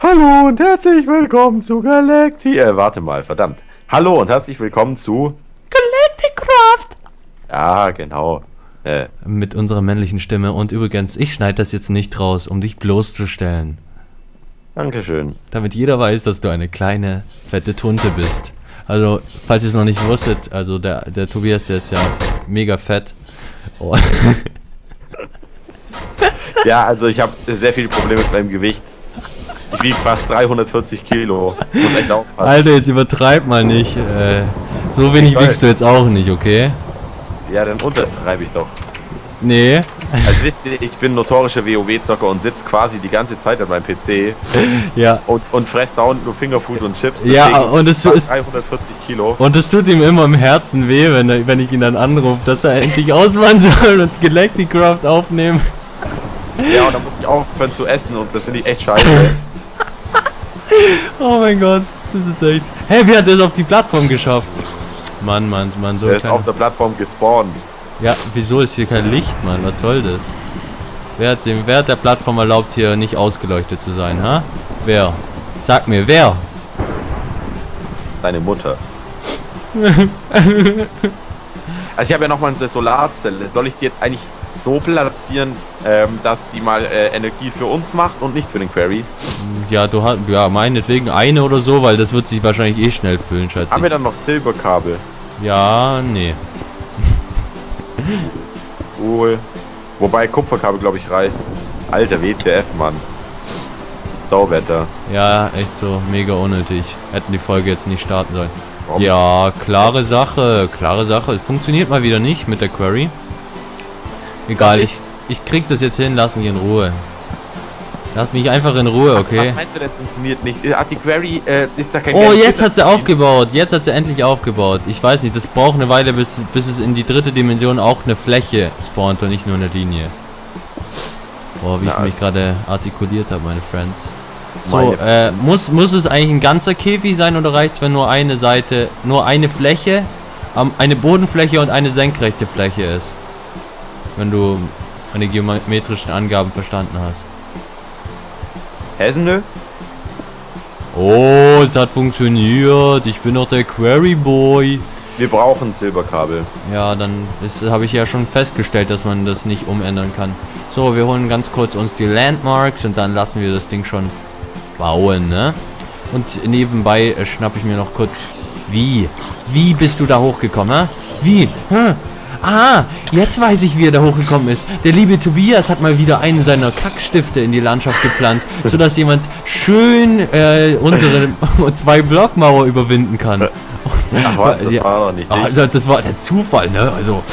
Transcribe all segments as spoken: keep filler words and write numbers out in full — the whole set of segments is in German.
Hallo und herzlich willkommen zu Galacti... Äh, warte mal, verdammt. Hallo und herzlich willkommen zu... Galacticraft! Ja, genau. Äh. Mit unserer männlichen Stimme. Und übrigens, ich schneide das jetzt nicht raus, um dich bloßzustellen. Dankeschön. Damit jeder weiß, dass du eine kleine, fette Tunte bist. Also, falls ihr es noch nicht wusstet, also der, der Tobias, der ist ja mega fett. Oh. Ja, also ich habe sehr viele Probleme mit meinem Gewicht. Ich wiege fast dreihundertvierzig Kilo. Muss echt aufpassen. Alter, jetzt übertreib mal nicht. Äh, so wenig ich wiegst soll. Du jetzt auch nicht, okay? Ja, dann untertreibe ich doch. Nee. Also wisst ihr, ich bin notorischer WoW-Zocker und sitze quasi die ganze Zeit an meinem P C. Ja. Und, und fress da unten nur Fingerfood und Chips. Ja, und es ist dreihundertvierzig Kilo. Und es tut ihm immer im Herzen weh, wenn, er, wenn ich ihn dann anrufe, dass er endlich auswandern soll und Galacticraft aufnehmen. Ja, und dann muss ich aufhören zu essen und das finde ich echt scheiße. Oh mein Gott, das ist echt... Hey, wie hat der es auf die Plattform geschafft? Mann, Mann, Mann, so... Der ist auf der Plattform gespawnt. Ja, wieso ist hier kein Licht, Mann? Was soll das? Wer hat, dem, wer hat der Plattform erlaubt, hier nicht ausgeleuchtet zu sein, ha? Wer? Sag mir, wer? Deine Mutter. Also ich habe ja nochmal eine Solarzelle. Soll ich die jetzt eigentlich so platzieren, ähm, dass die mal äh, Energie für uns macht und nicht für den Query? Ja, du hast, ja, meinetwegen eine oder so, weil das wird sich wahrscheinlich eh schnell füllen, schätze ich. Haben wir dann noch Silberkabel? Ja, nee. Cool. Wobei Kupferkabel, glaube ich, reicht. Alter, W T F, Mann. Sauwetter. Ja, echt so. Mega unnötig. Hätten die Folge jetzt nicht starten sollen. Warum? Ja, klare Sache. Klare Sache. Funktioniert mal wieder nicht mit der Query. Egal, ich, ich krieg das jetzt hin. Lass mich in Ruhe. Lass mich einfach in Ruhe, okay? Was meinst du denn, funktioniert nicht? Hat die Query, äh, ist da kein... Oh, jetzt hat sie aufgebaut. Jetzt hat sie endlich aufgebaut. Ich weiß nicht, das braucht eine Weile, bis, bis es in die dritte Dimension auch eine Fläche spawnt und nicht nur eine Linie. Boah, wie ich mich gerade artikuliert habe, meine Friends. So, äh, muss, muss es eigentlich ein ganzer Käfig sein oder reicht es, wenn nur eine Seite, nur eine Fläche, eine Bodenfläche und eine senkrechte Fläche ist? Wenn du meine geometrischen Angaben verstanden hast. Hessenö? Oh, es hat funktioniert. Ich bin doch der Query Boy. Wir brauchen Silberkabel. Ja, dann habe ich ja schon festgestellt, dass man das nicht umändern kann. So, wir holen ganz kurz uns die Landmarks und dann lassen wir das Ding schon bauen, ne? Und nebenbei äh, schnappe ich mir noch kurz... Wie? Wie bist du da hochgekommen, hä? Wie? Hm. Ah, jetzt weiß ich, wie er da hochgekommen ist. Der liebe Tobias hat mal wieder einen seiner Kackstifte in die Landschaft gepflanzt, sodass jemand schön äh, unsere zwei Blockmauer überwinden kann. Ach, was, das ja, war doch nicht ah, das war der Zufall, ne? Also,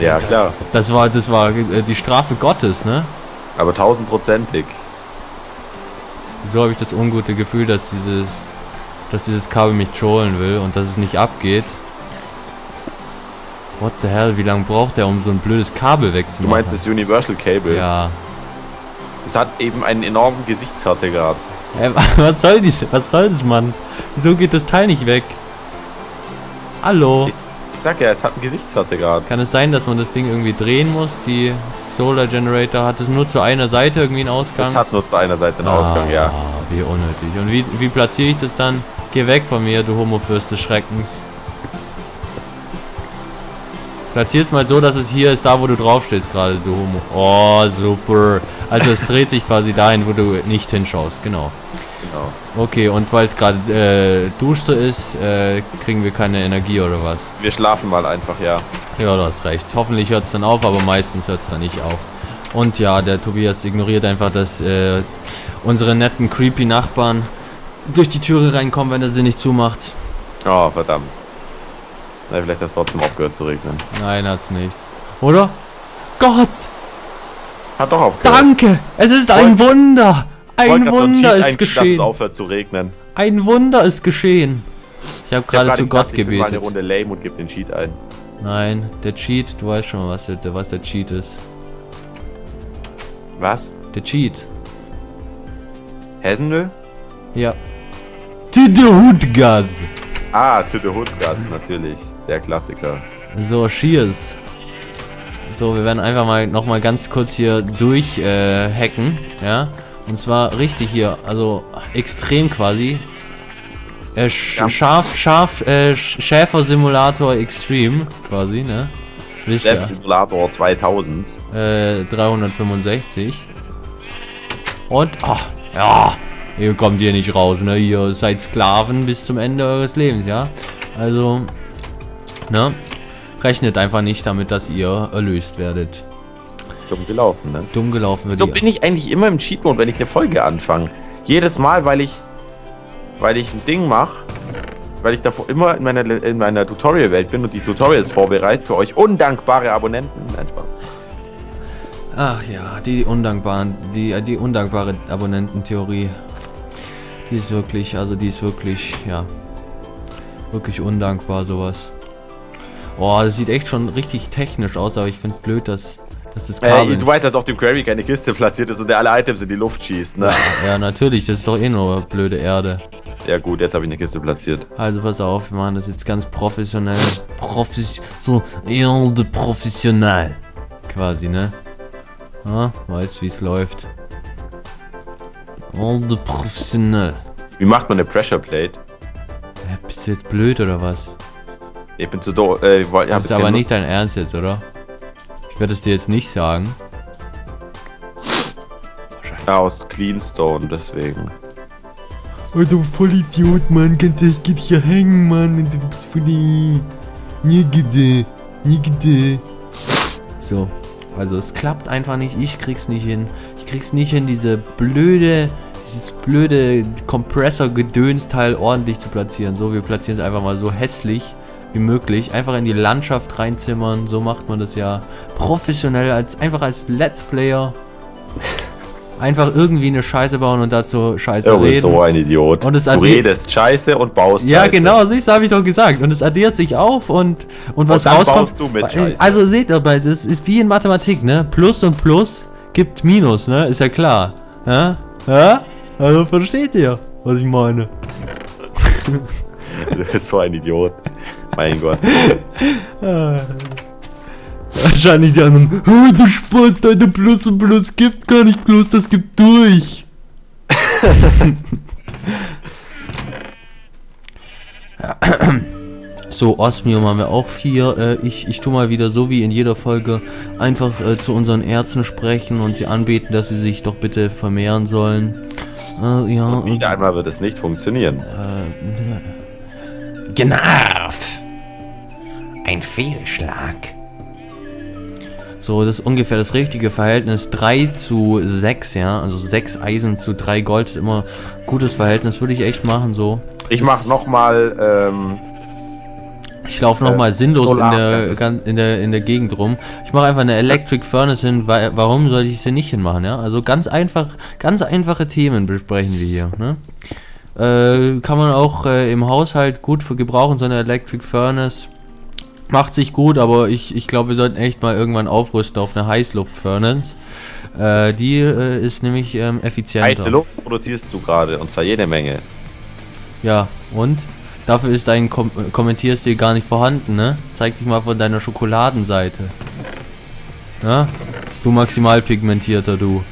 ja, klar. Das war, das war die Strafe Gottes, ne? Aber tausendprozentig. So habe ich das ungute Gefühl, dass dieses, dass dieses Kabel mich trollen will und dass es nicht abgeht. What the hell, wie lange braucht der, um so ein blödes Kabel wegzumachen? Du meinst das Universal Cable? Ja. Es hat eben einen enormen Gesichtshärtegrad. Ey, was soll dies? Was soll das, Mann? Wieso geht das Teil nicht weg? Hallo? Ich, ich sag ja, es hat einen Gesichtshärtegrad. Kann es sein, dass man das Ding irgendwie drehen muss? Die Solar Generator hat es nur zu einer Seite irgendwie einen Ausgang? Es hat nur zu einer Seite einen ah, Ausgang, ja. Wie unnötig. Und wie, wie platziere ich das dann? Geh weg von mir, du Homofürst des Schreckens. Platzier es mal so, dass es hier ist, da wo du drauf stehst gerade, du Homo. Oh, super. Also es dreht sich quasi dahin, wo du nicht hinschaust, genau. Genau. Okay, und weil es gerade äh, duster ist, äh, kriegen wir keine Energie oder was? Wir schlafen mal einfach, ja. Ja, du hast recht. Hoffentlich hört es dann auf, aber meistens hört es dann nicht auf. Und ja, der Tobias ignoriert einfach, dass äh, unsere netten, creepy Nachbarn durch die Türe reinkommen, wenn er sie nicht zumacht. Oh, verdammt. Nein, vielleicht hat es trotzdem aufgehört zu regnen. Nein, hat's nicht. Oder? Gott! Hat doch aufgehört. Danke! Es ist ein Wunder! Ein Wunder ist geschehen! Aufhört zu regnen. Ein Wunder ist geschehen! Ich habe gerade zu Gott gebetet. Ich bin mal eine Runde lame und gebe den Cheat ein. Nein, der Cheat, du weißt schon, was der, was der Cheat ist. Was? Der Cheat. Hessenö? Ja. Tüdehutgas! Ah, Tüdehutgas, natürlich. Der Klassiker. So, cheers. So, wir werden einfach mal nochmal ganz kurz hier durchhacken, äh, ja. Und zwar richtig hier, also extrem quasi. Äh, sch ja. Scharf, scharf, äh, Schäfer-Simulator Extreme quasi, ne? Schäfer-Simulator zweitausend. Äh, dreihundertfünfundsechzig. Und, ach, ja, ihr kommt hier nicht raus, ne? Ihr seid Sklaven bis zum Ende eures Lebens, ja? Also, ne? Rechnet einfach nicht damit, dass ihr erlöst werdet. Dumm gelaufen, ne? Dumm gelaufen. So bin ich eigentlich immer im Cheat-Mode, wenn ich eine Folge anfange. Jedes Mal, weil ich weil ich ein Ding mache, weil ich davor immer in meiner, in meiner Tutorial-Welt bin und die Tutorials vorbereite für euch undankbare Abonnenten. Nein, Spaß. Ach ja, die undankbaren, die, die undankbare Abonnententheorie. Die ist wirklich, also die ist wirklich, ja, wirklich undankbar, sowas. Oh, das sieht echt schon richtig technisch aus, aber ich finde blöd, dass... Das ist Kabel. Hey, du weißt, dass auf dem Quarry keine Kiste platziert ist und der alle Items in die Luft schießt, ne? Ja, natürlich, das ist doch eh nur blöde Erde. Ja gut, jetzt habe ich eine Kiste platziert. Also pass auf, wir machen das jetzt ganz professionell. Profis... so Erde professionell. Quasi, ne? Ja, weiß, wie es läuft. Erde professionell. Wie macht man eine Pressure Plate? Ja, bist du jetzt blöd oder was? Ich bin zu doof. Äh, das ist aber nicht dein Ernst jetzt, oder? Ich werde es dir jetzt nicht sagen. Ja, aus Cleanstone, deswegen. Oh, du Vollidiot, Mann. Ich geht hier hängen, Mann. Du bist für die... Nigde. Nigde. So. Also, es klappt einfach nicht. Ich krieg's nicht hin. Ich krieg's nicht hin, diese blöde... Dieses blöde Kompressor-Gedönsteil ordentlich zu platzieren. So, wir platzieren es einfach mal so hässlich wie möglich, einfach in die Landschaft reinzimmern, so macht man das ja professionell, als einfach als Let's Player einfach irgendwie eine Scheiße bauen und dazu Scheiße reden. Du bist so ein Idiot. Und es du redest Scheiße und baust Scheiße. Ja genau, das habe ich doch gesagt. Und es addiert sich auf und und was und dann rauskommt. Baust du mit Scheiße. Also seht ihr, das ist wie in Mathematik, ne? Plus und Plus gibt Minus, ne? Ist ja klar. Ja? Ja? Also versteht ihr, was ich meine? Du bist so ein Idiot. Mein Gott. Wahrscheinlich die anderen. Oh, du Spaß, deine Plus und Plus gibt gar nicht bloß, das gibt durch. So, Osmium haben wir auch vier. Ich, ich tue mal wieder so wie in jeder Folge einfach zu unseren Ärzten sprechen und sie anbeten, dass sie sich doch bitte vermehren sollen. Ja, und wieder einmal wird es nicht funktionieren. Genervt! Ein Fehlschlag. So, das ist ungefähr das richtige Verhältnis. drei zu sechs, ja. Also sechs Eisen zu drei Gold ist immer ein gutes Verhältnis. Würde ich echt machen, so. Ich das mach nochmal, ähm... Ich laufe nochmal äh, sinnlos in der, in, der, in der Gegend rum. Ich mache einfach eine Electric Furnace hin. Warum sollte ich sie nicht hinmachen, ja? Also ganz einfach, ganz einfache Themen besprechen wir hier, ne? Äh, kann man auch äh, im Haushalt gut für gebrauchen, so eine Electric Furnace. Macht sich gut, aber ich, ich glaube, wir sollten echt mal irgendwann aufrüsten auf eine Heißluft-Furnace. Äh, die äh, ist nämlich ähm, effizienter. Heiße Luft produzierst du gerade, und zwar jede Menge. Ja, und? Dafür ist dein Kom Kommentierstil gar nicht vorhanden, ne? Zeig dich mal von deiner Schokoladenseite. Ja? Du maximal pigmentierter, du.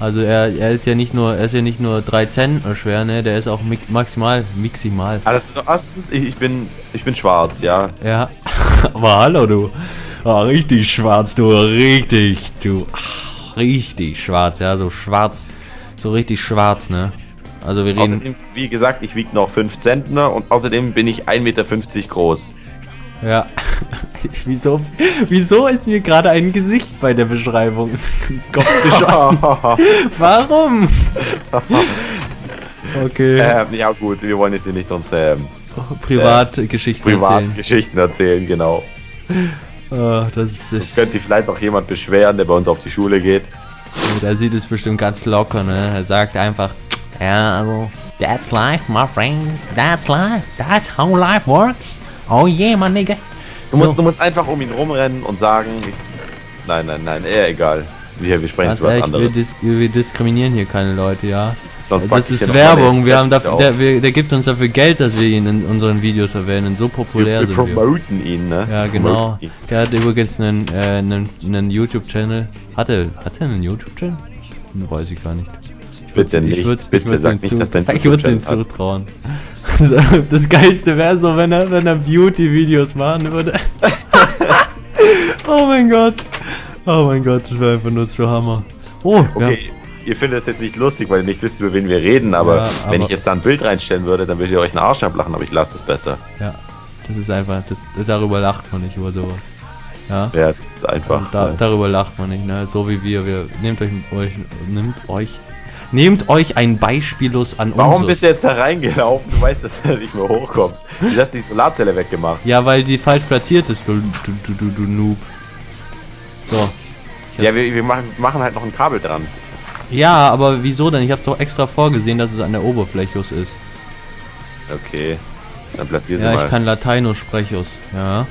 Also er, er ist ja nicht nur, er ist ja nicht nur drei Zentner schwer, ne? Der ist auch maximal, maximal. Ah, das ist so erstens, ich, ich bin, ich bin schwarz, ja. Ja. Aber hallo du, oh, richtig schwarz, du, richtig, du, ach, richtig schwarz, ja, so schwarz, so richtig schwarz, ne? Also wir reden. Außerdem, wie gesagt, ich wiege noch fünf Zentner und außerdem bin ich ein Meter fünfzig groß. Ja. Wieso, wieso ist mir gerade ein Gesicht bei der Beschreibung Kopf geschossen? Warum? Okay. Ähm, ja gut, wir wollen jetzt hier nicht unsere ähm, Privatgeschichten äh, Privat erzählen. Privatgeschichten erzählen, genau. Oh, das ist echt... Jetzt könnte sich vielleicht noch jemand beschweren, der bei uns auf die Schule geht. Oh, da sieht es bestimmt ganz locker, ne? Er sagt einfach, ja, also, that's life, my friends, that's life, that's how life works. Oh yeah, man, nigga. Du, so. musst, du musst einfach um ihn rumrennen und sagen, ich, nein, nein, nein, eher egal. Wir, wir sprechen zu was anderes. Wir, dis wir diskriminieren hier keine Leute, ja. Sonst das ist Werbung. Wir haben dafür, der, wir, der gibt uns dafür Geld, dass wir ihn in unseren Videos erwähnen. So populär wir, wir sind wir. Wir promoten ihn, ne? Ja, genau. Der hat übrigens einen, äh, einen, einen YouTube-Channel. Hat er, hat er einen YouTube-Channel? Hm, weiß ich gar nicht. Bitte nicht, bitte sag nicht, dass dein Ich würde ihm zutrauen. Das Geilste wäre so, wenn er, wenn er Beauty-Videos machen würde. Oh mein Gott. Oh mein Gott, das wäre einfach nur zu Hammer. Oh, okay. Ja. Ihr findet das jetzt nicht lustig, weil ihr nicht wisst, über wen wir reden, aber, ja, aber wenn ich jetzt da ein Bild reinstellen würde, dann würdet ihr euch einen Arsch ablachen, aber ich lasse es besser. Ja, das ist einfach, das, darüber lacht man nicht, über sowas. Ja, ja, das ist einfach. Da, darüber lacht man nicht, ne? So wie wir, wir nehmt euch, euch, nehmt euch, nehmt euch ein Beispiellos an uns. Warum bist du jetzt da reingelaufen? Du weißt, dass du nicht mehr hochkommst. Du hast die Solarzelle weggemacht. Ja, weil die falsch platziert ist, du, du, du, du, du Noob. So. Ja, wir, wir machen, machen halt noch ein Kabel dran. Ja, aber wieso denn? Ich hab's doch extra vorgesehen, dass es an der Oberflächus ist. Okay, dann platzier sie mal. Ja, ich kann Lateinus sprechus, ja.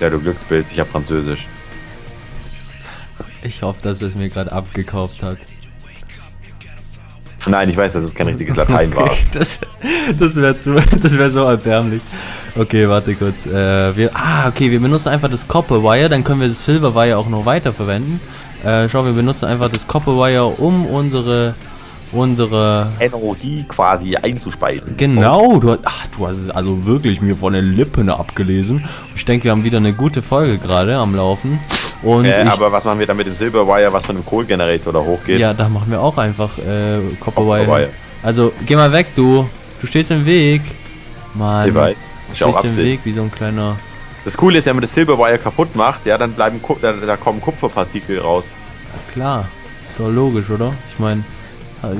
Ja, du Glückspilz, ich hab Französisch. Ich hoffe, dass er es mir gerade abgekauft hat. Nein, ich weiß, dass es kein richtiges Latein war. Das, das wäre wär so erbärmlich. Okay, warte kurz. Äh, wir, ah, okay, wir benutzen einfach das Copper Wire, dann können wir das Silver Wire auch noch weiter verwenden. Äh, schau, wir benutzen einfach das Copper Wire, um unsere unsere Energie quasi einzuspeisen. Genau, du hast, ach, du hast es also wirklich mir von den Lippen abgelesen. Ich denke, wir haben wieder eine gute Folge gerade am Laufen. Und äh, ich, aber was machen wir dann mit dem Silver Wire, was von dem Kohlgenerator da hochgeht? Ja, da machen wir auch einfach äh, Copper Wire. Also geh mal weg, du. Du stehst im Weg. Mann, ich weiß. Ich du stehst im Weg wie so ein kleiner. Das Coole ist ja, wenn man das Silberwire kaputt macht, ja, dann bleiben Ku da, da kommen Kupferpartikel raus. Ja, klar, ist doch logisch, oder? Ich meine,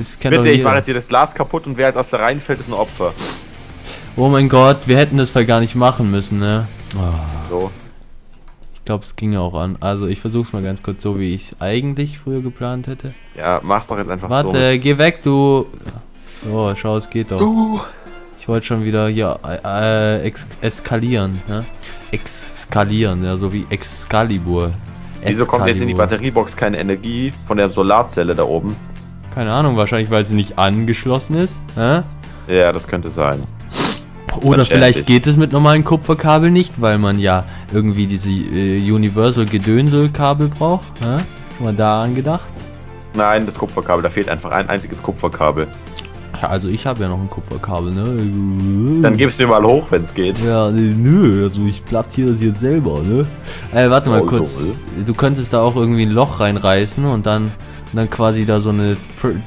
ich kenne doch jeder. Ich mache jetzt hier das Glas kaputt und wer als erster reinfällt, ist ein Opfer. Oh mein Gott, wir hätten das Fall gar nicht machen müssen, ne? Oh. So. Ich glaube, es ging ja auch an. Also ich versuch's mal ganz kurz so, wie ich eigentlich früher geplant hätte. Ja, mach's doch jetzt einfach Warte, so. Warte, geh weg, du. So, schau, es geht doch. Du. Ich wollte schon wieder hier äh, ex eskalieren, ne? Exskalieren, ja, so wie Excalibur. Excalibur. Wieso kommt jetzt in die Batteriebox keine Energie von der Solarzelle da oben? Keine Ahnung, wahrscheinlich weil sie nicht angeschlossen ist, ne? Ja, das könnte sein. Oder vielleicht geht es mit normalen Kupferkabel nicht, weil man ja irgendwie diese äh, Universal Gedönsel-Kabel braucht, ne? Schon mal daran gedacht? Nein, das Kupferkabel, da fehlt einfach ein einziges Kupferkabel. Also ich habe ja noch ein Kupferkabel, ne? Dann gibst du mal hoch, wenn es geht. Ja, nö, also ich platziere das jetzt selber, ne? Ey, warte mal oh, kurz. Oh. Du könntest da auch irgendwie ein Loch reinreißen und dann, dann quasi da so eine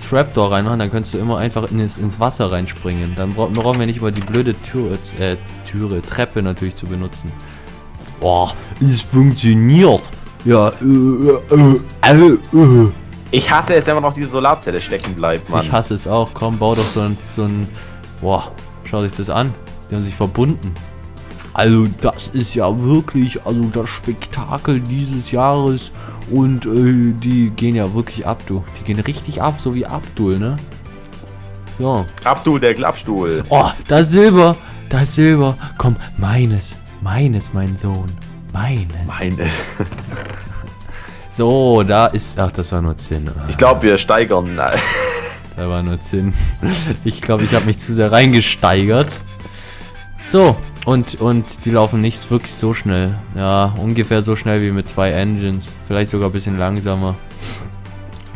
Trapdoor reinmachen. Dann könntest du immer einfach ins, ins Wasser reinspringen. Dann brauchen wir nicht über die blöde Tür, äh, Türe, Treppe natürlich zu benutzen. Boah, es funktioniert. Ja, äh, äh, äh, äh. Ich hasse es, wenn man auf diese Solarzelle stecken bleibt, Mann. Ich hasse es auch. Komm, bau doch so ein... So ein boah, schau dich das an. Die haben sich verbunden. Also das ist ja wirklich... Also das Spektakel dieses Jahres. Und äh, die gehen ja wirklich ab, du. Die gehen richtig ab, so wie Abdul, ne? So. Abdul, der Klappstuhl. Oh, da ist Silber. Da ist Silber. Komm, meines. Meines, mein Sohn. Meines. Meines. So, da ist... Ach, das war nur Zinn. Ah. Ich glaube, wir steigern. Da war nur Zinn. Ich glaube, ich habe mich zu sehr reingesteigert. So, und und die laufen nicht wirklich so schnell. Ja, ungefähr so schnell wie mit zwei Engines. Vielleicht sogar ein bisschen langsamer.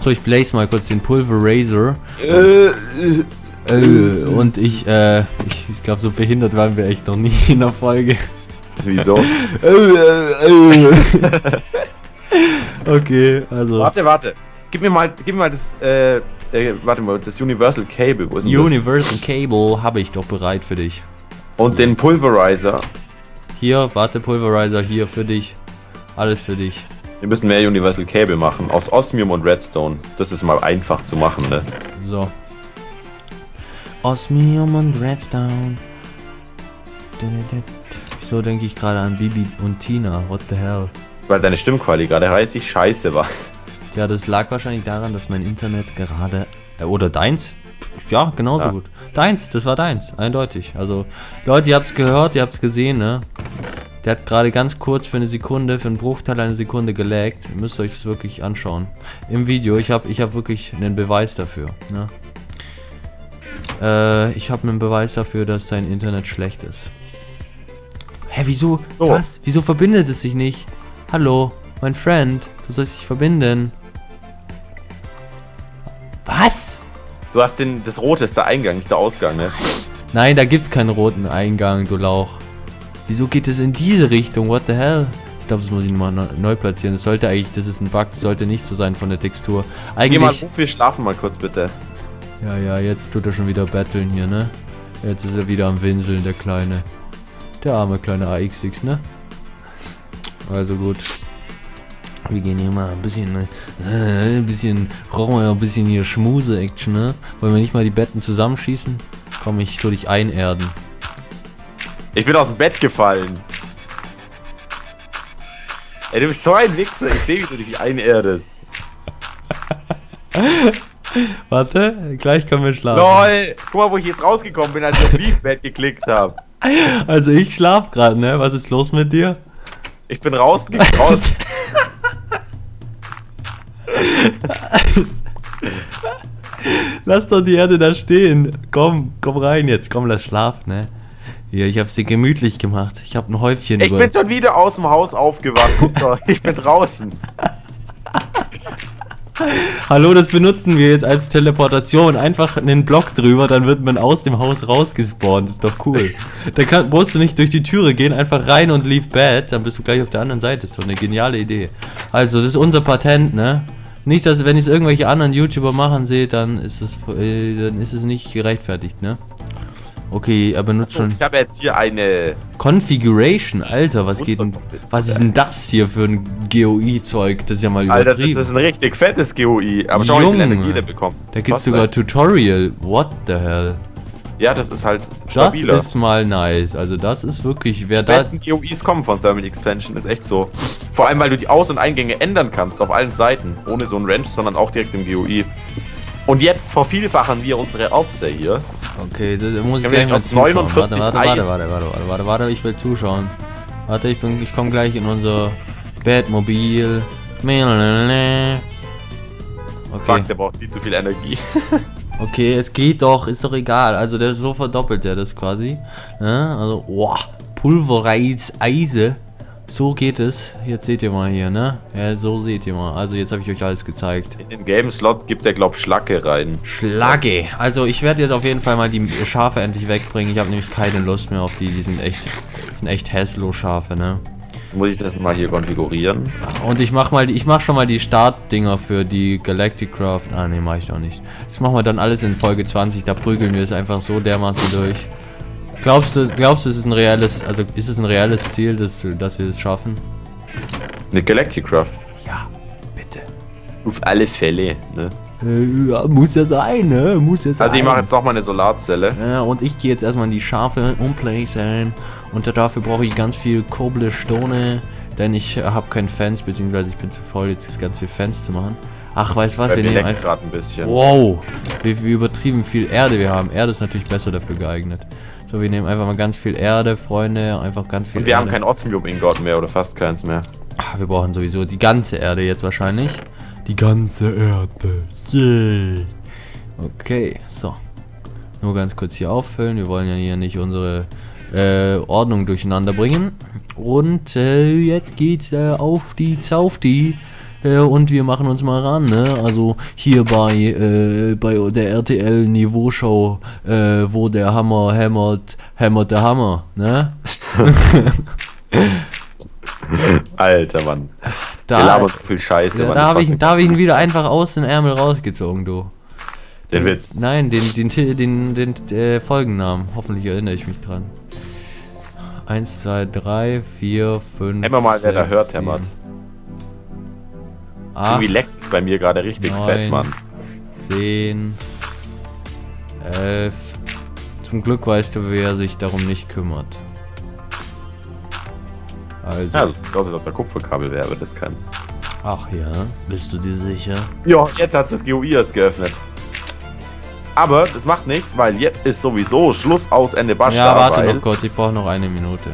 So, ich blaze mal kurz den Pulverizer. Äh, äh, äh, und ich, äh... Ich, ich glaube, so behindert waren wir echt noch nie in der Folge. Wieso? äh, äh, äh. Okay, also... Warte, warte. Gib mir mal, gib mir mal das, äh, äh, warte mal, das Universal Cable. Wo ist Universal das? Cable habe ich doch bereit für dich. Und den Pulverizer. Hier, warte, Pulverizer, hier, für dich. Alles für dich. Wir müssen mehr Universal Cable machen, aus Osmium und Redstone. Das ist mal einfach zu machen, ne? So. Osmium und Redstone. Wieso denke ich gerade an Bibi und Tina? What the hell? Weil deine Stimmqualität gerade richtig scheiße war. Ja, das lag wahrscheinlich daran, dass mein Internet gerade... Äh, oder deins? Ja, genauso ja. Gut. Deins, das war deins, eindeutig. Also, Leute, ihr habt's gehört, ihr habt's gesehen, ne? Der hat gerade ganz kurz für eine Sekunde, für einen Bruchteil einer Sekunde gelaggt. Ihr müsst euch das wirklich anschauen. Im Video, ich hab, ich hab wirklich einen Beweis dafür, ne? Äh, ich hab einen Beweis dafür, dass sein Internet schlecht ist. Hä, wieso? So. Was? Wieso verbindet es sich nicht? Hallo, mein Friend, du sollst dich verbinden. Was? Du hast den, das rote ist der Eingang, nicht der Ausgang, ne? Nein, da gibt's keinen roten Eingang, du Lauch. Wieso geht es in diese Richtung? What the hell? Ich glaube, das muss ich nochmal neu platzieren. Das sollte eigentlich, das ist ein Bug, das sollte nicht so sein von der Textur. Eigentlich. Geh mal auf, wir schlafen mal kurz, bitte. Ja, ja, jetzt tut er schon wieder battlen hier, ne? Jetzt ist er wieder am Winseln, der kleine. Der arme kleine A X X, ne? Also gut. Wir gehen hier mal ein bisschen, ne? Äh, ein bisschen, brauchen wir ja ein bisschen hier Schmuse-Action, ne? Wollen wir nicht mal die Betten zusammenschießen? Komm, ich tu dich einerden. Ich bin aus dem Bett gefallen. Ey, du bist so ein Wichser. Ich sehe, wie du dich einerdest. Warte, gleich können wir schlafen. LOL! Guck mal, wo ich jetzt rausgekommen bin, als ich auf Leafbed geklickt habe. Also ich schlaf gerade, ne? Was ist los mit dir? Ich bin rausgekommen. Raus. Lass doch die Erde da stehen. Komm, komm rein jetzt. Komm, lass schlafen, ne? Hier, ich hab's dir gemütlich gemacht. Ich hab ein Häufchen. Ich über. bin schon wieder aus dem Haus aufgewacht. Guck doch, ich bin draußen. Hallo, das benutzen wir jetzt als Teleportation. Einfach einen Block drüber, dann wird man aus dem Haus rausgespawnt. Ist doch cool. Da kann, musst du nicht durch die Türe gehen, einfach rein und leave bed. Dann bist du gleich auf der anderen Seite. Ist doch eine geniale Idee. Also, das ist unser Patent, ne? Nicht, dass wenn ich es irgendwelche anderen YouTuber machen sehe, dann ist es äh, dann ist es nicht gerechtfertigt, ne? Okay, er benutzt schon... Ich habe jetzt hier eine... Configuration, Alter, was geht denn... Was ist denn das hier für ein G U I-Zeug? Das ist ja mal übertrieben. Alter, das ist ein richtig fettes G U I. Aber schau, wie viel Energie der bekommt. Da gibt's sogar Tutorial. What the hell? Ja, das ist halt stabiler. Das ist mal nice. Also das ist wirklich... Wer da... Die besten G U Is kommen von Thermal Expansion, ist echt so. Vor allem, weil du die Aus- und Eingänge ändern kannst auf allen Seiten. Ohne so einen Wrench, sondern auch direkt im G U I. Und jetzt vervielfachen wir unsere Orte hier. Okay, das muss ich gleich mal zuschauen. Warte, warte, warte, warte, warte, warte, warte, ich will zuschauen. Warte, ich bin, ich komme gleich in unser Bettmobil. Okay. Fuck, der braucht viel zu viel Energie. Okay, es geht doch, ist doch egal. Also der ist so verdoppelt, der das quasi. Ja, also, boah, Pulverize Eise. So geht es. Jetzt seht ihr mal hier, ne? Ja, so seht ihr mal. Also jetzt habe ich euch alles gezeigt. In den gelben Slot gibt der, glaub, Schlacke rein. Schlacke. Also ich werde jetzt auf jeden Fall mal die Schafe endlich wegbringen. Ich habe nämlich keine Lust mehr auf die. Die sind echt, sind echt Hässlo-Schafe, ne? Muss ich das mal hier konfigurieren? Und ich mach mal, ich mach schon mal die Startdinger für die Galacticraft. Ah, ne, mache ich noch nicht. Das machen wir dann alles in Folge zwanzig. Da prügeln wir es einfach so dermaßen durch. Glaubst du, glaubst du, es ist ein reales, also ist es ein reales Ziel, dass, dass wir es schaffen? Eine Galacticraft? Ja, bitte. Auf alle Fälle, ne? Äh, ja, muss ja sein, ne? Muss ja sein. Also ich mache jetzt noch mal eine Solarzelle. Ja, und ich gehe jetzt erstmal in die Schafe umplacen. Und dafür brauche ich ganz viel Koblestone, denn ich habe keinen Fans, beziehungsweise ich bin zu faul, jetzt ganz viel Fans zu machen. Ach, weißt du was, wir nehmen einfach... ein bisschen. Wow, wie, wie übertrieben viel Erde wir haben. Erde ist natürlich besser dafür geeignet. So, wir nehmen einfach mal ganz viel Erde, Freunde, einfach ganz viel Erde. Und wir Erde. haben kein Osmium-Ingot mehr oder fast keins mehr. Ach, wir brauchen sowieso die ganze Erde jetzt wahrscheinlich. Die ganze Erde. Yay. Yeah. Okay, so. Nur ganz kurz hier auffüllen. Wir wollen ja hier nicht unsere äh, Ordnung durcheinander bringen. Und äh, jetzt geht's äh, auf die Zaufti. Und wir machen uns mal ran, ne? Also hier bei, äh, bei der R T L Niveaushow, äh, wo der Hammer hämmert, hämmert der Hammer, ne? Alter Mann. Der labert viel Scheiße, ja, Mann. Da habe ich, hab ich ihn wieder einfach aus den Ärmel rausgezogen, du. Der Witz. Nein, den, den, den, den, den, den äh, Folgennamen. Hoffentlich erinnere ich mich dran. eins, zwei, drei, vier, fünf. Hämmer mal, wer da hört, hämmert. Irgendwie leckt es bei mir gerade richtig fett, Mann. zehn, elf. Zum Glück weißt du, wer sich darum nicht kümmert. Also. Ja, das sieht aus, als ob da Kupferkabel wäre, aber das kann's. Ach ja, bist du dir sicher? Ja, jetzt hat das G U I erst geöffnet. Aber das macht nichts, weil jetzt ist sowieso Schluss aus Ende Basch. Ja, warte noch kurz, ich brauche noch eine Minute.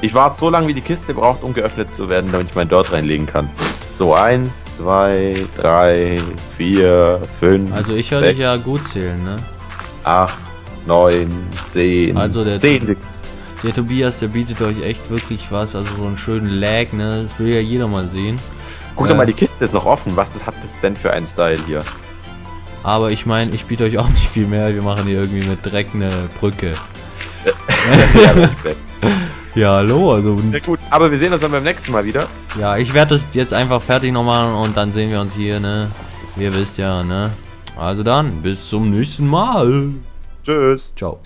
Ich warte so lange, wie die Kiste braucht, um geöffnet zu werden, damit ich mein Dirt reinlegen kann. So, eins, zwei, drei, vier, fünf. Also ich höre dich ja gut zählen, ne? Acht, neun, zehn. Also der, zehn. Der Tobias, der bietet euch echt wirklich was, also so einen schönen Lag, ne? Das will ja jeder mal sehen. Guck äh, doch mal, die Kiste ist noch offen. Was hat das denn für einen Style hier? Aber ich meine, ich biete euch auch nicht viel mehr. Wir machen hier irgendwie mit Dreck eine Brücke. Ja, hallo. Also ja, gut, aber wir sehen uns dann beim nächsten Mal wieder. Ja, ich werde das jetzt einfach fertig noch machen und dann sehen wir uns hier, ne? Ihr wisst ja, ne? Also dann, bis zum nächsten Mal. Tschüss. Ciao.